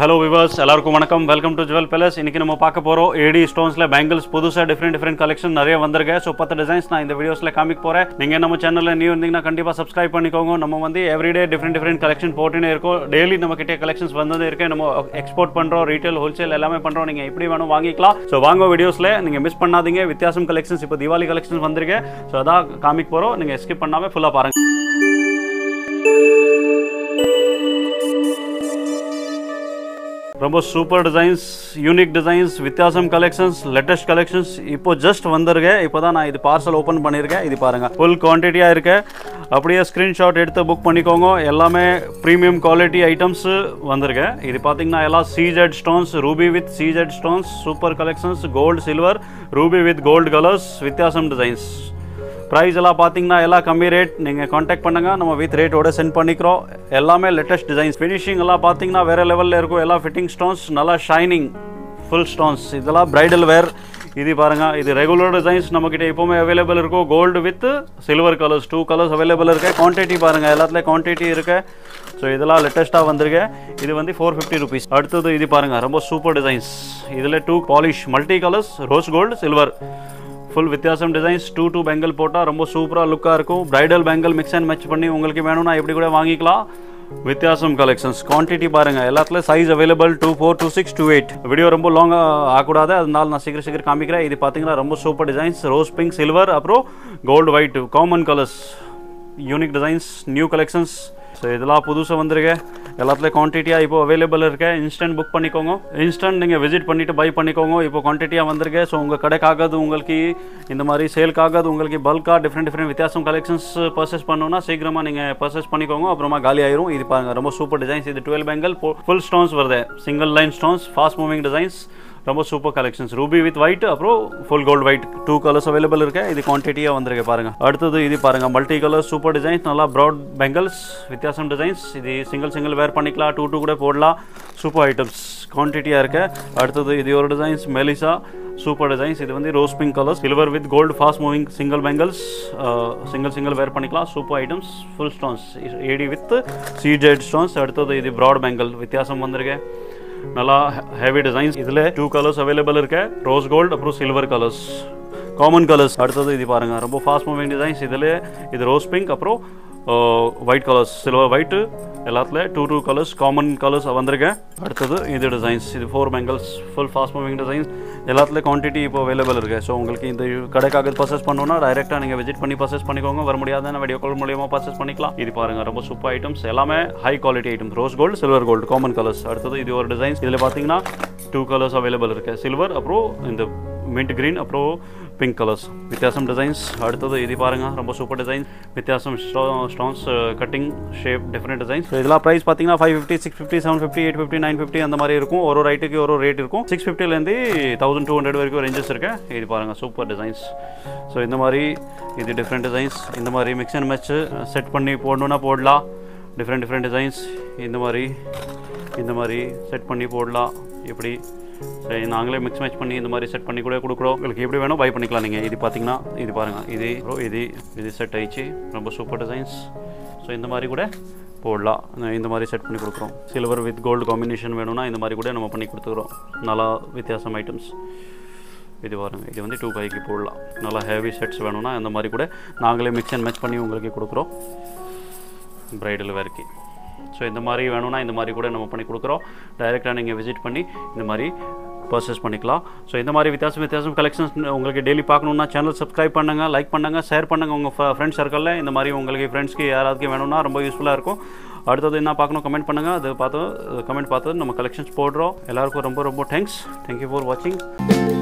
hello viewers एल्लारुक्कुम वणक्कम welcome to Jewel Palace इनकी नम्म पार्क्क पोरोम AD Stones ல बैंगल्स புதுசா डिफरेंट கலெக்ஷன் நிறைய வந்திருக்கு சோ 10 டிசைன்ஸ் நான் இந்த வீடியோஸ்ல காமிக்க போறேன் நீங்க நம்ம சேனல்ல நியூ இருந்தீங்கன்னா கண்டிப்பா சப்ஸ்கிரைப் பண்ணிக்கோங்க நம்ம வந்து எவ்ரிடே डिफरेंट கலெக்ஷன் போட்டுனே இருக்கோம் டெய்லி நம்ம கிட்ட கலெக்ஷன்ஸ் வந்துட்டே இருக்கு நம்ம எக்ஸ்போர்ட் பண்றோம் ரீட்டைல் ஹோல்சேல் எல்லாமே பண்றோம் நீங்க எப்படி வேணா வாங்கிக்கலாம் சோ வாங்க வீடியோஸ்ல நீங்க மிஸ் பண்ணாதீங்க வித்தியாசம் கலெக்ஷன்ஸ் இப்போ தீபாவளி கலெக்ஷன்ஸ் வந்திருக்கு சோ அத காமிக்க போறோம் நீங்க ஸ்கிப் பண்ணாம ஃபுல்லா பாருங்க रोम सूपर डिजाइन्स यूनिक डिजाइन्स वित्यासम कलेक्शन्स लेटेस्ट कलेक्शन्स इप्पो जस्ट वंदरुके इप्पोदान ना इदु पार्सल ओपन पन्निरुक्केन इदु पारुंगा फुल क्वांटिटीया इरुक्के अप्पडिये स्क्रीनशॉट एडुत्तु बुक पन्निकोंगा एल्लामे प्रीमियम क्वालिटी आइटम्स वंदरुके इदु पाथींगना एल्ला CZ stones ruby with CZ stones super collections gold silver ruby with gold colours वित्यासम डिजाइन्स प्राइस एल्ला पाथींगना एल्ला कमी रेट नींगा कांटेक्ट पन्नुंगा नम्म विथ रेट ओड सेंड पन्निक्रोम एल्लामे लेटेस्ट डिजाइन्स फिनिशिंग एल्ला पाथींगना वेरे लेवल इरुक्कुम एल्ला फिटिंग स्टोन्स नल्ला शाइनिंग फुल स्टोन्स इदल्ला ब्राइडल वेयर इदी पारुंगा इदी रेगुलर डिजाइन्स नम्मकिட்ட இப்போமே अवेलेबल இருக்கு gold with silver colours two colours available இருக்கு क्वांटिटी பாருங்க எல்லாத்துல क्वांटिटी இருக்கு सो இதெல்லாம் லேட்டஸ்டா வந்திருக்கு இது வந்து 450 rupees அடுத்து இது பாருங்க ரொம்ப சூப்பர் டிजाइन्स இதுல two polish multi colours rose gold silver full வித்தியாசம் டிசைன்ஸ் 2-2 பெங்கல் போட்டா ரொம்ப சூப்பரா லுக்கா இருக்கும் bridal bangle mix and match பண்ணி உங்களுக்கு வேணும்னா இப்படி கூட வாங்கிக்கலாம் வித்தியாசம் கலெக்ஷன்ஸ் குவாண்டிட்டி பாருங்க எல்லாத்துல சைஸ் அவேலபிள் 24 26 28 வீடியோ ரொம்ப லாங்கா ஆகக்கூடாது அதனால நான் சீக்கிரம் காமிக்கிறேன் இது பாத்தீங்கன்னா ரொம்ப super designs rose pink silver அப்புறம் gold white common colours unique designs new collections so இதெல்லாம் புதுசா வந்திருக்கு எல்லாத்துல குவாண்டிட்டியா இப்போ அவேலபிள் இருக்கு இன்ஸ்டன்ட் புக் பண்ணிக்கோங்க இன்ஸ்டன்ட் நீங்க விசிட் பண்ணிட்டு பை பண்ணிக்கோங்க இப்போ குவாண்டிட்டியா வந்திருக்கு சோ உங்க கடைக்காகது உங்களுக்கு இந்த மாதிரி சேல்காகது உங்களுக்கு பல்கா डिफरेंट வித்தியாசம் கலெக்ஷன்ஸ் பர்சேஸ் பண்ணனும்னா சீக்கிரமா நீங்க பர்சேஸ் பண்ணிக்கோங்க அப்புறமா காலி ஆயிரும் இது பாருங்க ரொம்ப சூப்பர் டிசைன்ஸ் இது 12 பெங்கல் ஃபுல் ஸ்டோன்ஸ் வருது single line stones fast moving designs ரொம்ப super collections ruby with white அப்புறம் full gold white 2 colours available இருக்கு இது குவாண்டிட்டியா வந்திருக்கு பாருங்க அடுத்து இது பாருங்க மல்டி கலர் சூப்பர் டிசைன்ஸ் நல்லா பிராட் பெங்கல்ஸ் வித்தியாசம் டிசைன்ஸ் இது சிங்கிள் வேர் பண்ணிக்கலாம் 2-2 கூட போடலாம் சூப்பர் ஐட்டம்ஸ் குவாண்டிட்டியா இருக்கு அடுத்து இது ஒரு டிசைன்ஸ் மெலிசா சூப்பர் டிசைன்ஸ் இது வந்து rose pink colour silver with gold fast moving single bangles single wear பண்ணிக்கலாம் super items full stones AD with CZ stones அடுத்து இது பிராட் பெங்கல் வித்தியாசம் வந்திருக்கு நல்லா ஹெவி டிசைன்ஸ் இதுல 2 கலர்ஸ் அவேலபிள் இருக்கு ரோஸ் கோல்ட் அப்புறம் சில்வர் கலர்ஸ் காமன் கலர்ஸ் அடுத்து இது பாருங்க ரொம்ப ஃபாஸ்ட் மூவிங் டிசைன்ஸ் இதுல இது ரோஸ் பிங்க் அப்புறம் ஒயிட் கலர்ஸ் சில்வர் ஒயிட் எல்லாத்துல 2-2 கலர்ஸ் காமன் கலர்ஸ் வந்திருக்கு அடுத்து இது டிசைன்ஸ் இது 4 bangles full fast moving designs எல்லாத்துல குவாண்டிட்டி இப்போ அவேலபிள் இருக்கு சோ உங்களுக்கு இந்த கடைக்காக பர்சேஸ் பண்ணனும்னா டைரக்டா நீங்க விசிட் பண்ணி பர்சேஸ் பண்ணிக்கோங்க வர முடியாதனா வீடியோ கால் மூலமா பர்சேஸ் பண்ணிக்கலாம் இது பாருங்க ரொம்ப சூப்பர் ஐட்டம்ஸ் எல்லாமே high quality items rose gold silver gold common colours அடுத்து இது ஒரு டிசைன்ஸ் இதுல பாத்தீங்கன்னா 2 கலர்ஸ் அவேலபிள் இருக்கு சில்வர் அப்புறம் இந்த मिंट ग्रीन अपरो पिंक कलर्स वित्यासम डिजाइन्स அடுத்து இது பாருங்க ரொம்ப சூப்பர் டிசைன் வித்யாசம் stones cutting shape different designs இதெல்லாம் பிரைஸ் பாத்தீங்கன்னா 550 650 750 850 950 அந்த மாதிரி இருக்கும் ஒரு ஐட்டத்துக்கு ஒரு ரேட் இருக்கும் 650 ல இருந்து 1200 வரைக்கும் ரேஞ்சஸ் இருக்கு இது பாருங்க சூப்பர் டிசைன்ஸ் சோ இந்த மாதிரி இது டிஃபரண்ட் டிசைன்ஸ் இந்த மாதிரி மிக்ஸ் அண்ட் மேட்ச் செட் பண்ணி போடணும்னா போடலாம் டிஃபரண்ட் டிசைன்ஸ் இந்த மாதிரி செட் பண்ணி போடலாம் இப்படி சரி நாங்களே மிக்ஸ் மேட்ச் பண்ணி இந்த மாதிரி செட் பண்ணி கூட கொடுக்குறோம் உங்களுக்கு எப்படி வேணும் பை பண்ணிக்கலாம் நீங்க இது பாத்தீங்கன்னா இது பாருங்க இது இது இது செட் ஆயிச்சு ரொம்ப சூப்பர் டிசைன்ஸ் சோ இந்த மாதிரி கூட போடலாம் இந்த மாதிரி செட் பண்ணி கொடுக்குறோம் சில்வர் வித் கோல்ட் காம்பினேஷன் வேணும்னா இந்த மாதிரி கூட நம்ம பண்ணி கொடுத்துறோம் நல்லா வித்தியாசம் ஐட்டம்ஸ் இது பாருங்க இது வந்து 2 பைக்கு போடலாம் நல்லா ஹெவி செட்ஸ் வேணும்னா இந்த மாதிரி கூட நாங்களே மிக்ஸ் அண்ட் மேட்ச் பண்ணி உங்களுக்கு கொடுக்குறோம் பிரைடல் வேர்க்கி सो இந்த மாதிரி வேணும்னா இந்த மாதிரி கூட நம்ம பண்ணி கொடுக்கிறோம் டைரக்டா நீங்க விசிட் பண்ணி இந்த மாதிரி பர்சேஸ் பண்ணிக்கலாம் சோ இந்த மாதிரி வித்தியாசம் கலெக்ஷன்ஸ் உங்களுக்கு டெய்லி பார்க்கணும்னா சேனல் சப்ஸ்கிரைப் பண்ணுங்க லைக் பண்ணுங்க ஷேர் பண்ணுங்க உங்க फ्रेंड्स சர்க்கிள்ல இந்த மாதிரி உங்களுக்கு फ्रेंड्ஸ்க்கு யாராருக்கு வேணும்னா ரொம்ப யூஸ்ஃபுல்லா இருக்கும் அடுத்து என்ன பார்க்கணும் கமெண்ட் பண்ணுங்க அது பார்த்து கமெண்ட் பார்த்து நம்ம கலெக்ஷன்ஸ் போடுறோம் எல்லாருக்கும் ரொம்ப ரொம்ப thanks thank you for watching